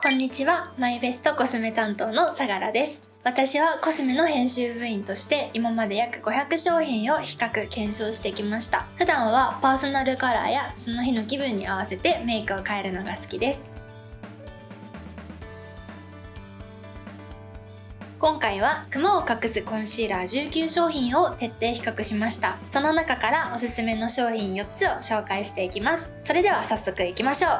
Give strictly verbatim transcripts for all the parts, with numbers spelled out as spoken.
こんにちは、マイベストコスメ担当の相良です。私はコスメの編集部員として今まで約ごひゃくしょうひんを比較検証してきました。普段はパーソナルカラーやその日の気分に合わせてメイクを変えるのが好きです。今回はクマを隠すコンシーラーじゅうきゅうしょうひんを徹底比較しました。その中からおすすめの商品よっつを紹介していきます。それでは早速いきましょう。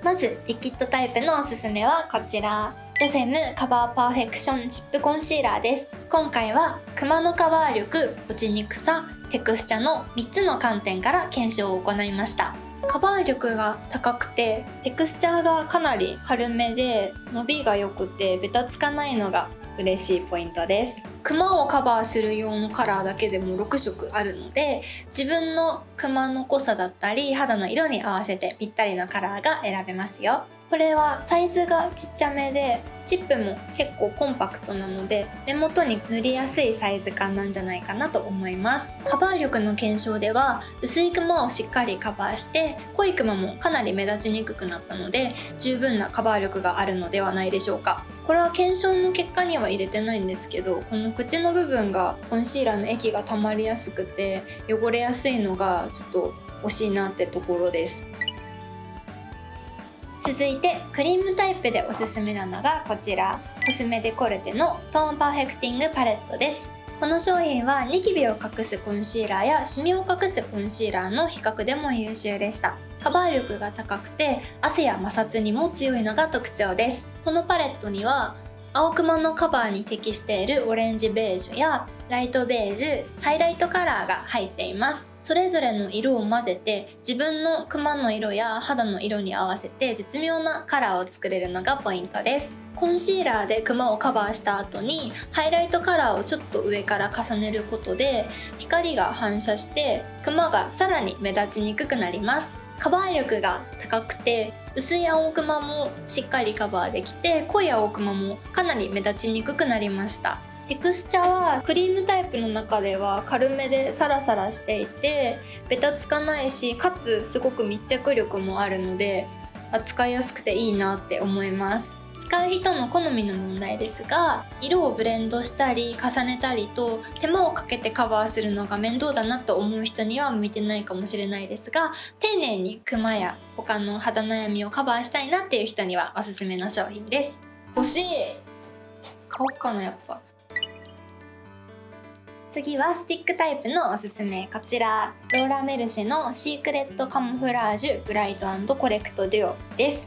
まずリキッドタイプのおすすめはこちら、ジャセムカバーパーフェクションチップコンシーラーです。今回はクマのカバー力、落ちにくさ、テクスチャのみっつの観点から検証を行いました。カバー力が高くてテクスチャがかなり軽めで伸びが良くてベタつかないのが嬉しいポイントです。クマをカバーする用のカラーだけでもろくしょくあるので、自分のクマの濃さだったり肌の色に合わせてぴったりのカラーが選べますよ。これはサイズがちっちゃめでチップも結構コンパクトなので、目元に塗りやすいサイズ感なんじゃないかなと思います。カバー力の検証では薄いクマをしっかりカバーして濃いクマもかなり目立ちにくくなったので、十分なカバー力があるのではないでしょうか。これは検証の結果には入れてないんですけど、この口の部分がコンシーラーの液が溜まりやすくて汚れやすいのがちょっと惜しいなってところです。続いてクリームタイプでおすすめなのがこちら、コスメデコルテのトーンパーフェクティングパレットです。この商品はニキビを隠すコンシーラーやシミを隠すコンシーラーの比較でも優秀でした。カバー力が高くて汗や摩擦にも強いのが特徴です。このパレットには青クマのカバーに適しているオレンジベージュやライトベージュ、ハイライトカラーが入っています。それぞれの色を混ぜて自分のクマの色や肌の色に合わせて絶妙なカラーを作れるのがポイントです。コンシーラーでクマをカバーした後にハイライトカラーをちょっと上から重ねることで光が反射してクマがさらに目立ちにくくなります。カバー力が高くて薄い青クマもしっかりカバーできて、濃い青クマもかなり目立ちにくくなりました。テクスチャはクリームタイプの中では軽めでサラサラしていてベタつかないし、かつすごく密着力もあるので扱いやすくていいなって思います。使う人の好みの問題ですが、色をブレンドしたり重ねたりと手間をかけてカバーするのが面倒だなと思う人には向いてないかもしれないですが、丁寧にクマや他の肌悩みをカバーしたいなっていう人にはおすすめの商品です。欲しい、買おうかな、やっぱ。次はスティックタイプのおすすめ、こちらローラメルシェのシークレットカモフラージュブライト&コレクトデュオです。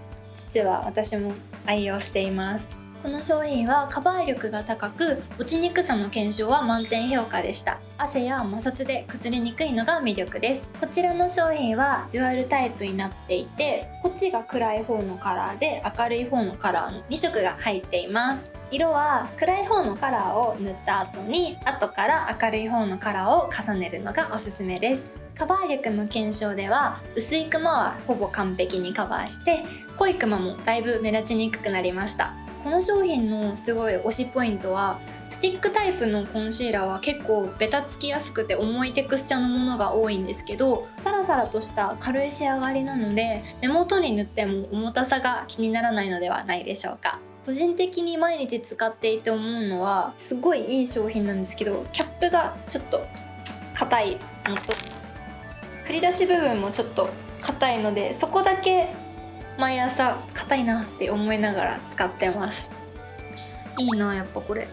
実は私も愛用しています。この商品はカバー力が高く落ちにくさの検証は満点評価でした。汗や摩擦で崩れにくいのが魅力です。こちらの商品はデュアルタイプになっていて、こっちが暗い方のカラーで明るい方のカラーのにしょくが入っています。色は暗い方のカラーを塗った後に後から明るい方のカラーを重ねるのがおすすめです。カバー力の検証では薄いクマはほぼ完璧にカバーして、濃いクマもだいぶ目立ちにくくなりました。この商品のすごい推しポイントは、スティックタイプのコンシーラーは結構ベタつきやすくて重いテクスチャのものが多いんですけど、サラサラとした軽い仕上がりなので目元に塗っても重たさが気にならないのではないでしょうか。個人的に毎日使っていて思うのは、すごいいい商品なんですけど、キャップがちょっと硬いのと繰り出し部分もちょっと硬いので、そこだけ毎朝硬いなって思いながら使ってます。いいな、やっぱこれ。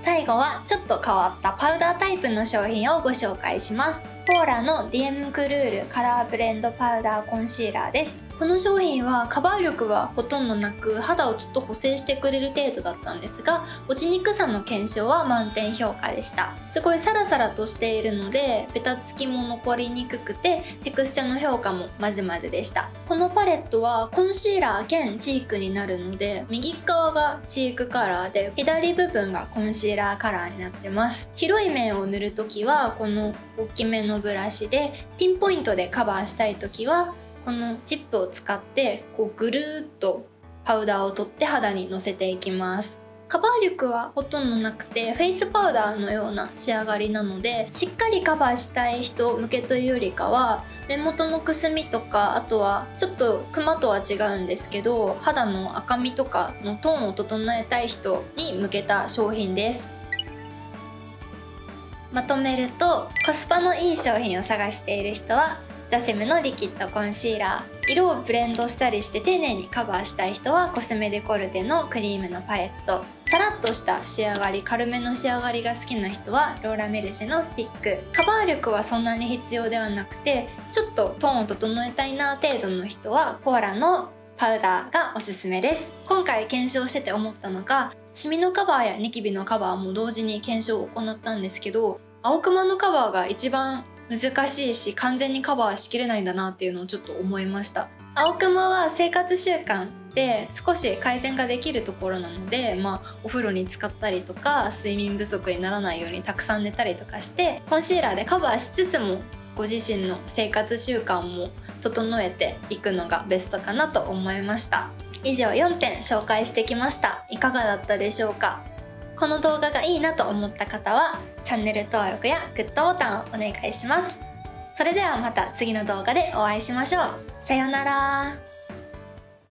最後はちょっと変わったパウダータイプの商品をご紹介します。ポーラのディーエムクルールカラーブレンドパウダーコンシーラーです。この商品はカバー力はほとんどなく、肌をちょっと補正してくれる程度だったんですが、落ちにくさの検証は満点評価でした。すごいサラサラとしているのでベタつきも残りにくくて、テクスチャの評価もまずまずでした。このパレットはコンシーラー兼チークになるので、右側がチークカラーで左部分がコンシーラーカラーになってます。広い面を塗るときはこの大きめのブラシで、ピンポイントでカバーしたいときはこのチップを使ってこうぐるーっとパウダーを取って肌にのせていきます。カバー力はほとんどなくて、フェイスパウダーのような仕上がりなので、しっかりカバーしたい人向けというよりかは、目元のくすみとか、あとはちょっとクマとは違うんですけど、肌の赤みとかのトーンを整えたい人に向けた商品です。まとめると、コスパのいい商品を探している人はザセムのリキッドコンシーラー、色をブレンドしたりして丁寧にカバーしたい人はコスメデコルテのクリームのパレット、さらっとした仕上がり、軽めの仕上がりが好きな人はローラメルシェのスティック。カバー力はそんなに必要ではなくて、ちょっとトーンを整えたいな程度の人はコーラのパウダーがおすすめです。今回検証してて思ったのが、シミのカバーやニキビのカバーも同時に検証を行ったんですけど、青クマのカバーが一番難しいし、完全にカバーしきれないんだなっていうのをちょっと思いました。青クマは生活習慣で少し改善ができるところなので、まあ、お風呂に浸かったりとか、睡眠不足にならないようにたくさん寝たりとかして、コンシーラーでカバーしつつもご自身の生活習慣も整えていくのがベストかなと思いました。以上よんてん紹介してきました。いかがだったでしょうか。この動画がいいなと思った方はチャンネル登録やグッドボタンをお願いします。それではまた次の動画でお会いしましょう。さようなら。